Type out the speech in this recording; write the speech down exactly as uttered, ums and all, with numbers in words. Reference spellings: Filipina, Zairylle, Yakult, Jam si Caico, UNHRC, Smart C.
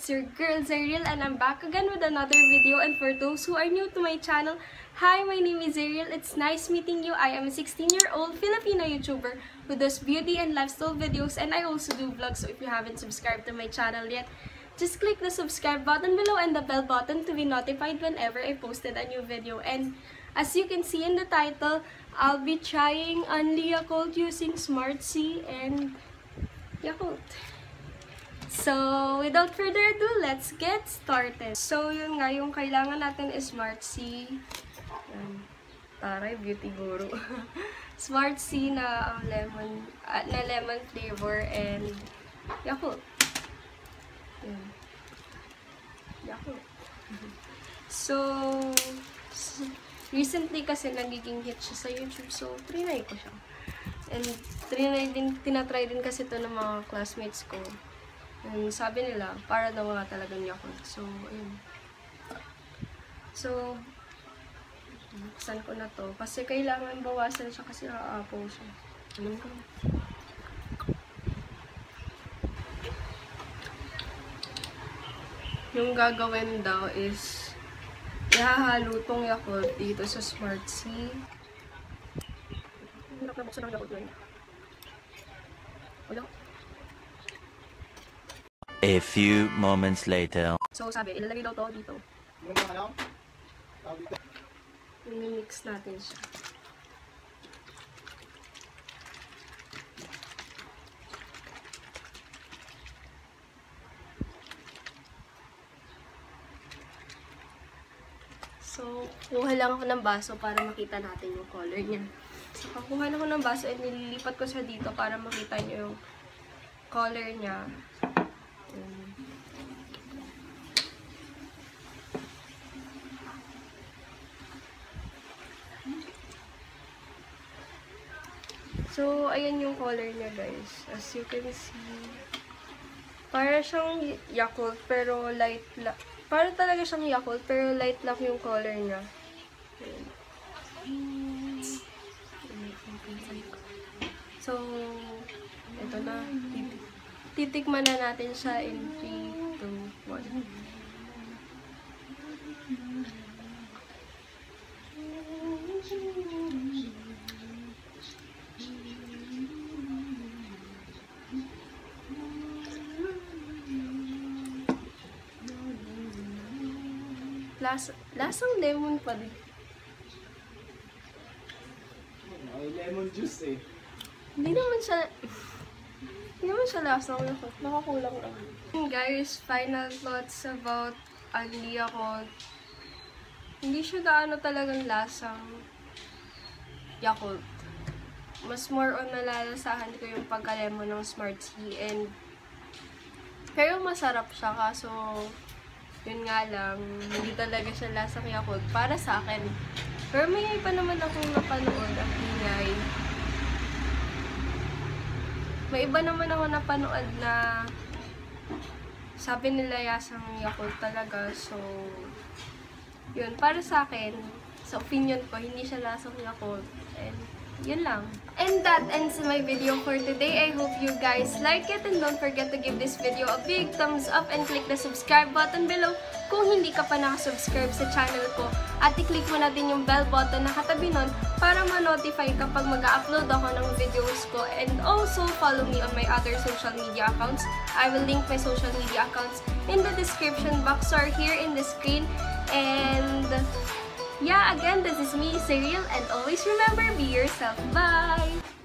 it's your girl Zairylle, and I'm back again with another video. And for those who are new to my channel, hi, my name is Zairylle. It's nice meeting you. I am a sixteen year old Filipina YouTuber who does beauty and lifestyle videos, and I also do vlogs. So if you haven't subscribed to my channel yet, just click the subscribe button below and the bell button to be notified whenever I posted a new video. And as you can see in the title, I'll be trying only Yakult using Smart C and Yakult. So, without further ado, let's get started. So, yun nga, yung kailangan natin is Smart C. Um, taray, beauty guru. Smart C na um, lemon, uh, na lemon flavor and Yakult. Yun. Yakult. So, recently kasi nagiging hit siya sa YouTube, so trinay ko siya. And trinay din, tinatry din kasi ito ng mga classmates ko. And sabi nila, para daw wala talagang Yakult. So, ayun. So, buksan ko na to. Kasi kailangan bawasan siya kasi aapaw siya. Alam ko. Yung gagawin daw is, ihahalo tong Yakult dito sa Smart C. Ang hirap na buksan ang Yakult na yun. Wala ko. A few moments later. So, sabi, ilalagay daw to dito. I-mix natin siya. So, kuha lang ako ng baso para makita natin yung color niya. So, kukuha lang ako ng baso at nililipat ko siya dito para makita niyo yung color niya. So, ayan yung color niya, guys. As you can see, para siyang Yakult, pero light lang. Para talaga siyang Yakult, pero light lang yung color niya. So, ito na. Titikman na natin siya in three, two, one. Las lasang lemon pa din. May lemon juice eh. Hindi naman siya... Hindi naman siya lasang Yakult. Nakakulang lang. Guys, final thoughts about only Yakult. Hindi siya gaano talagang lasang Yakult. Mas more on nalalasahan ko yung pagka-lemon ng Smart C. And, pero masarap siya kaso yun nga lang, hindi talaga siya lasang Yakult para sa akin. Pero may iba naman akong napanood ang ingay. May iba naman ako napanood na sabi nila yasang Yakult talaga. So, yun. Para sa akin, sa opinion ko, hindi siya lasang Yakult. And, yun lang. And that ends my video for today. I hope you guys like it. And don't forget to give this video a big thumbs up and click the subscribe button below kung hindi ka pa nakasubscribe sa channel ko. At i-click mo na din yung bell button na katabi nun para ma-notify kapag mag-upload ako ng videos ko. And also, follow me on my other social media accounts. I will link my social media accounts in the description box or here in the screen. And yeah, again, this is me, Zairylle, and always remember, be yourself. Bye!